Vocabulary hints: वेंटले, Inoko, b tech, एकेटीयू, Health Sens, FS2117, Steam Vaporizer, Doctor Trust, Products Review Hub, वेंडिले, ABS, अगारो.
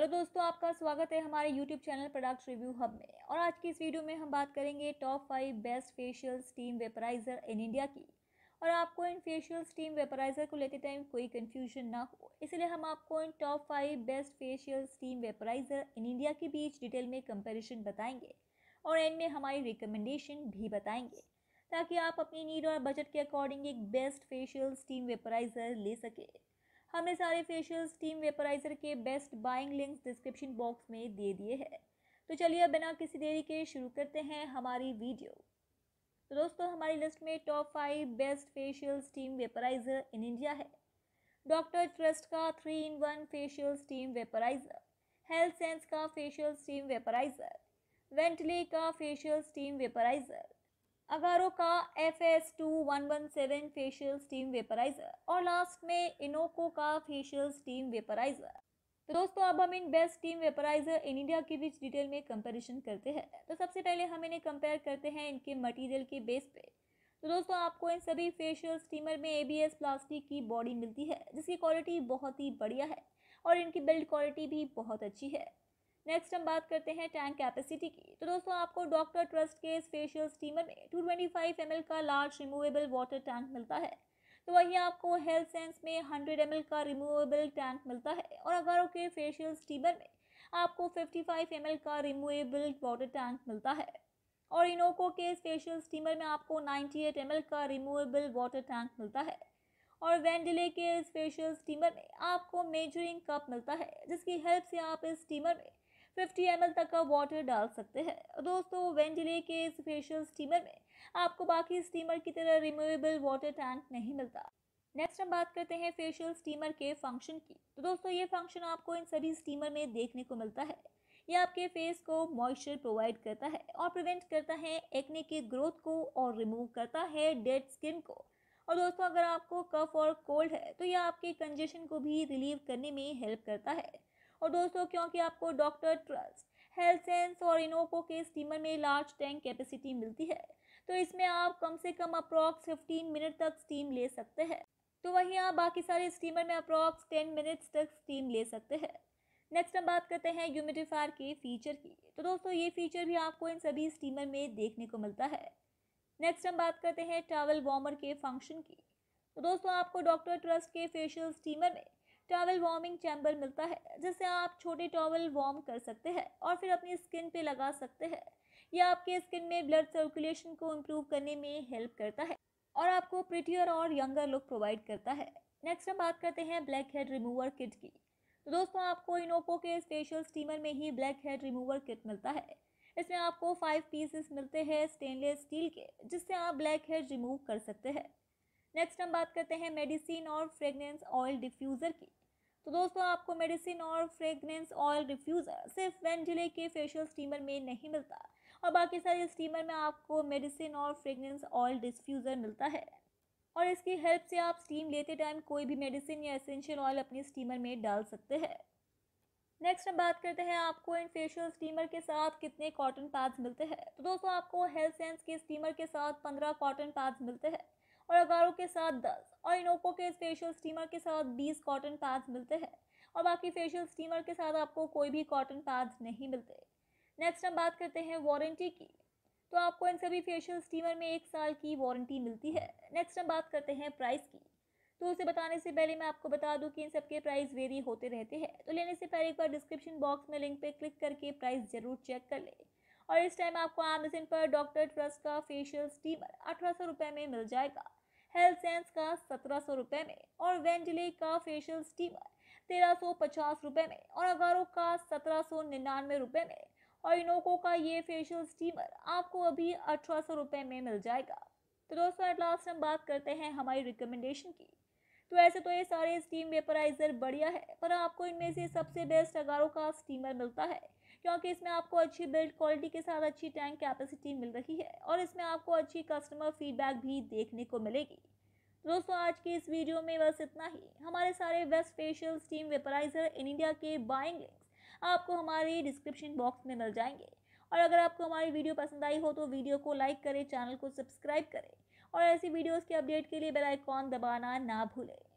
Hello दोस्तों, आपका स्वागत है हमारे YouTube channel products review hub में। और आज की इस वीडियो में हम बात करेंगे top 5 best facial steam vaporiser in India की। और आपको इन फेशियल स्टीम वेपराइज़र को लेते टाइम कोई कन्फ्यूजन ना हो, इसलिए हम आपको इन top 5 best facial steam vaporiser in India के बीच डिटेल में कंपेरिजन बताएँगे और इनमें हमारी रिकमेंडेशन भी बताएँगे, ताकि आप अपनी नीड और बजट के अकॉर्डिंग एक बेस्ट फेशियल स्टीम वेपराइज़र ले सकें। हमने सारे फेशियल स्टीम वेपराइज़र के best buying links description box में दे दिए हैं। तो चलिए अब बिना किसी देरी के शुरू करते हैं हमारी वीडियो। तो दोस्तों, हमारी लिस्ट में top 5 best facial steam vaporiser in India है। डॉक्टर ट्रस्ट का 3-in-1 facial steam vaporiser, health sense का फेशियल स्टीम वेपराइज़र, वेंटले का फेशियल स्टीम वेपराइज़र, अगारो का FS2117 फेशियल स्टीम वेपराइज़र और लास्ट में इनोको का फेशियल स्टीम वेपराइज़र। तो दोस्तों, अब हम इन best steam vaporiser in India के बीच डिटेल में कंपैरिजन करते हैं। तो सबसे पहले हम इन्हें कंपेयर करते हैं इनके मटेरियल के बेस पे। तो दोस्तों, आपको इन सभी फेशियल स्टीमर में ABS प्लास्टिक की बॉडी मिलती है, जिसकी क्वालिटी बहुत ही बढ़िया है और इनकी बिल्ड क्वालिटी भी बहुत अच्छी है। नेक्स्ट हम बात करते हैं टैंक कैपेसिटी की। तो दोस्तों, आपको डॉक्टर ट्रस्ट के इस फेशियल स्टीमर में 225 ml का लार्ज रिमूवेबल वाटर टैंक मिलता है। तो वहीं आपको हेल्थ सेंस में 100 ml का रिमूवेबल टैंक मिलता है और अगारो के फेशियल स्टीमर में आपको 55 ml का रिमूवेबल वाटर टैंक मिलता है। और इनोको के इस फेशियल स्टीमर में आपको 98 ml का रिमूवेबल वाटर टैंक मिलता है। और वेंडिले के इस फेशियल स्टीमर में आपको मेजरिंग कप मिलता है, जिसकी हेल्प से आप इस स्टीमर में 50 ml तक का वाटर डाल सकते हैं। दोस्तों, वेंडिले के इस फेशियल स्टीमर में आपको बाकी स्टीमर की तरह रिमूवेबल वाटर टैंक नहीं मिलता। नेक्स्ट हम बात करते हैं फेशियल स्टीमर के फंक्शन की। तो दोस्तों, ये फंक्शन आपको इन सभी स्टीमर में देखने को मिलता है। ये आपके फेस को मॉइस्चर प्रोवाइड करता है और प्रिवेंट करता है एक्ने की ग्रोथ को और रिमूव करता है डेड स्किन को। और दोस्तों, अगर आपको कफ और कोल्ड है तो यह आपके कंजेशन को भी रिलीव करने में हेल्प करता है। और दोस्तों, क्योंकि आपको डॉक्टर ट्रस्ट, हेल्थ सेंस और इनोको के स्टीमर में लार्ज टैंक कैपेसिटी मिलती है, तो इसमें आप कम से कम अप्रॉक्स 15 मिनट तक स्टीम ले सकते हैं। तो वहीं आप बाकी सारे स्टीमर में अप्रॉक्स 10 मिनट्स तक स्टीम ले सकते हैं। नेक्स्ट हम बात करते हैं ह्यूमिडिफायर के फीचर की। तो दोस्तों, ये फीचर भी आपको इन सभी स्टीमर में देखने को मिलता है। नेक्स्ट हम बात करते हैं टॉवल वार्मर के फंक्शन की। तो दोस्तों, आपको डॉक्टर ट्रस्ट के फेशियल स्टीमर में टॉवल वार्मिंग चैम्बर मिलता है, जिससे आप छोटे टॉवल वार्म कर सकते हैं और फिर अपनी स्किन पे लगा सकते हैं। यह आपके स्किन में ब्लड सर्कुलेशन को इम्प्रूव करने में हेल्प करता है और आपको प्रिटियर और यंगर लुक प्रोवाइड करता है। नेक्स्ट हम बात करते हैं ब्लैक हेड रिमूवर किट की। तो दोस्तों, आपको इनोको के फेशियल स्टीमर में ही ब्लैक हेड रिमूवर किट मिलता है। इसमें आपको 5 पीसेस मिलते हैं स्टेनलेस स्टील के, जिससे आप ब्लैक हेड रिमूव कर सकते हैं। नेक्स्ट हम बात करते हैं मेडिसिन और फ्रेगनेंस ऑयल डिफ्यूज़र की। तो दोस्तों, आपको मेडिसिन और फ्रेगनेंस ऑयल डिफ्यूज़र सिर्फ वेंडिले के फेशियल स्टीमर में नहीं मिलता और बाकी सारे स्टीमर में आपको मेडिसिन और फ्रेगनेंस ऑयल डिफ्यूज़र मिलता है। और इसकी हेल्प से आप स्टीम लेते टाइम कोई भी मेडिसिन या एसेंशियल ऑयल अपने स्टीमर में डाल सकते हैं। नेक्स्ट हम बात करते हैं आपको इन फेशियल स्टीमर के साथ कितने कॉटन पैड्स मिलते हैं। तो दोस्तों, आपको हेल्थ सेंस के स्टीमर के साथ 15 कॉटन पैड्स मिलते हैं और अगारो के साथ 10 और इनोको के फेशियल स्टीमर के साथ 20 कॉटन पैड्स मिलते हैं और बाकी फेशियल स्टीमर के साथ आपको कोई भी कॉटन पैड्स नहीं मिलते। नेक्स्ट हम बात करते हैं वारंटी की। तो आपको इन सभी फेशियल स्टीमर में 1 साल की वारंटी मिलती है। नेक्स्ट हम बात करते हैं प्राइस की। तो उसे बताने से पहले मैं आपको बता दूं कि इन सब के प्राइस वेरी होते रहते हैं, तो लेने से पहले एक बार डिस्क्रिप्शन बॉक्स में लिंक पर क्लिक करके प्राइस ज़रूर चेक कर लें। और इस टाइम आपको अमेज़न पर डॉक्टर ट्रस्ट का फेशियल स्टीमर 1800 रुपये में मिल जाएगा, हेल्थ सेंस का 1700 रुपये में और वेंडिले का फेशियल स्टीमर 1350 रुपये में और अगारो का 1799 रुपये में और इनोको का ये फेशियल स्टीमर आपको अभी 1800 रुपये में मिल जाएगा। तो दोस्तों, एट लास्ट हम बात करते हैं हमारी रिकमेंडेशन की। तो ऐसे तो ये सारे स्टीम वेपराइज़र बढ़िया है, पर आपको इनमें से सबसे बेस्ट अगारो का स्टीमर मिलता है, क्योंकि इसमें आपको अच्छी बिल्ड क्वालिटी के साथ अच्छी टैंक कैपेसिटी मिल रही है और इसमें आपको अच्छी कस्टमर फीडबैक भी देखने को मिलेगी। दोस्तों, आज की इस वीडियो में बस इतना ही। हमारे सारे best facial steam vaporiser in India के बाइंग लिंक्स आपको हमारे डिस्क्रिप्शन बॉक्स में मिल जाएंगे। और अगर आपको हमारी वीडियो पसंद आई हो तो वीडियो को लाइक करें, चैनल को सब्सक्राइब करें और ऐसी वीडियोज़ के अपडेट के लिए बेल आइकॉन दबाना ना भूलें।